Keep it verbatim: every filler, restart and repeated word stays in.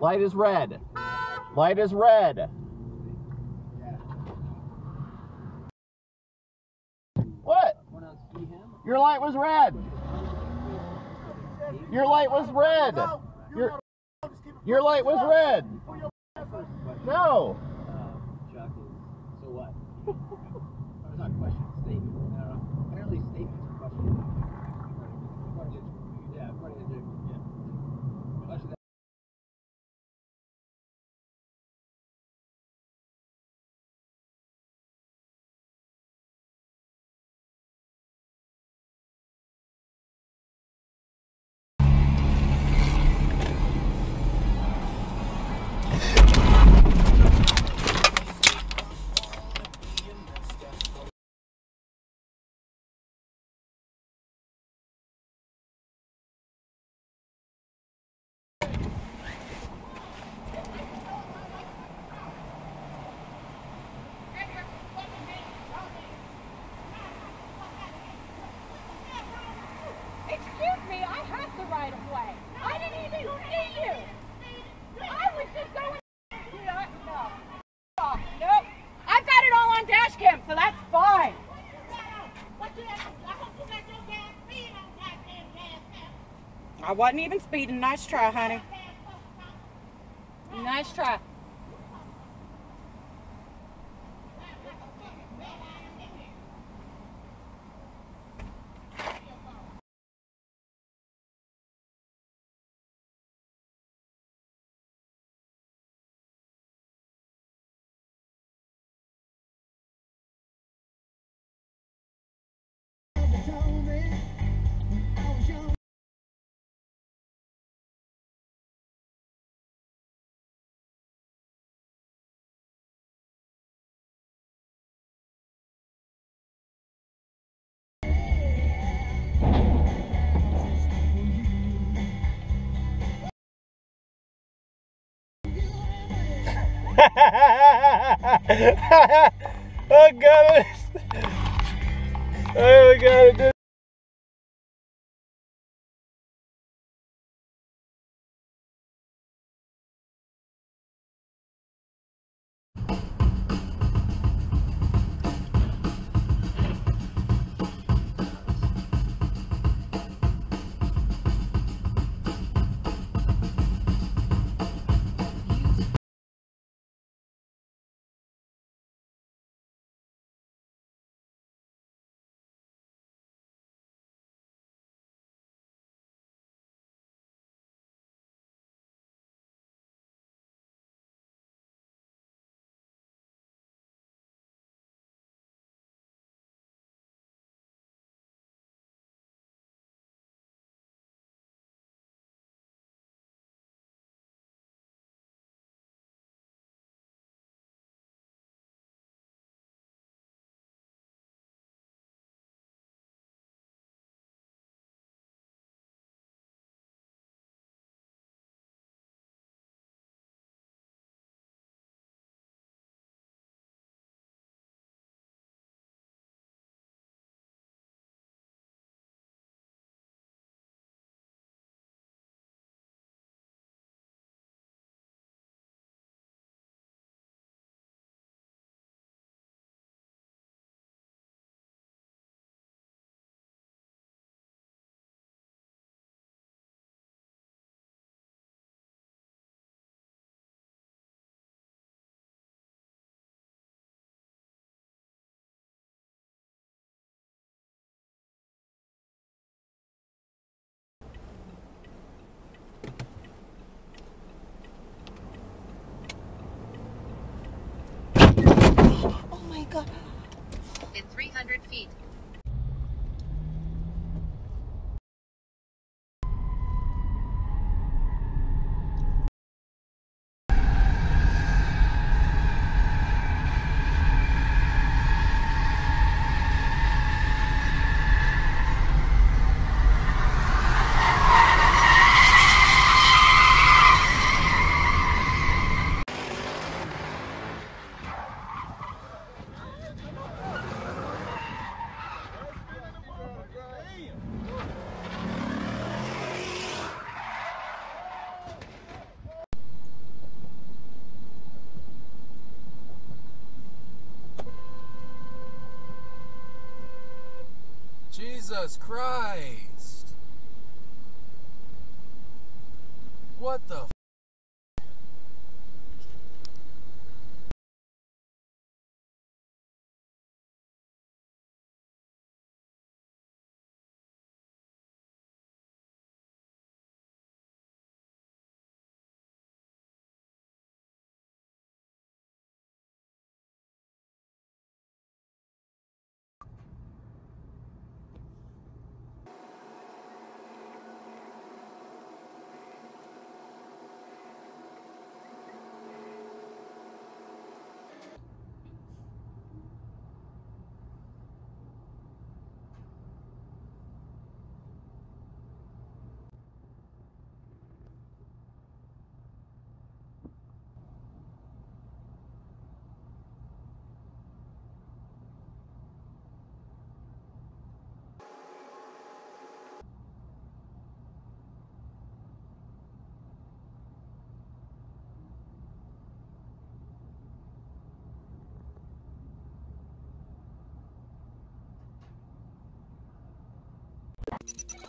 Light is red. Light is red. What? Your light was red. Your light was red. Your, your light was red. No. So what? It's not a question. Statement. Apparently, statements are questions. Yeah, what is it? I wasn't even speeding. Nice try, honey. Nice try. Oh God! Oh God! It in three hundred feet. Jesus Christ! What the f***? You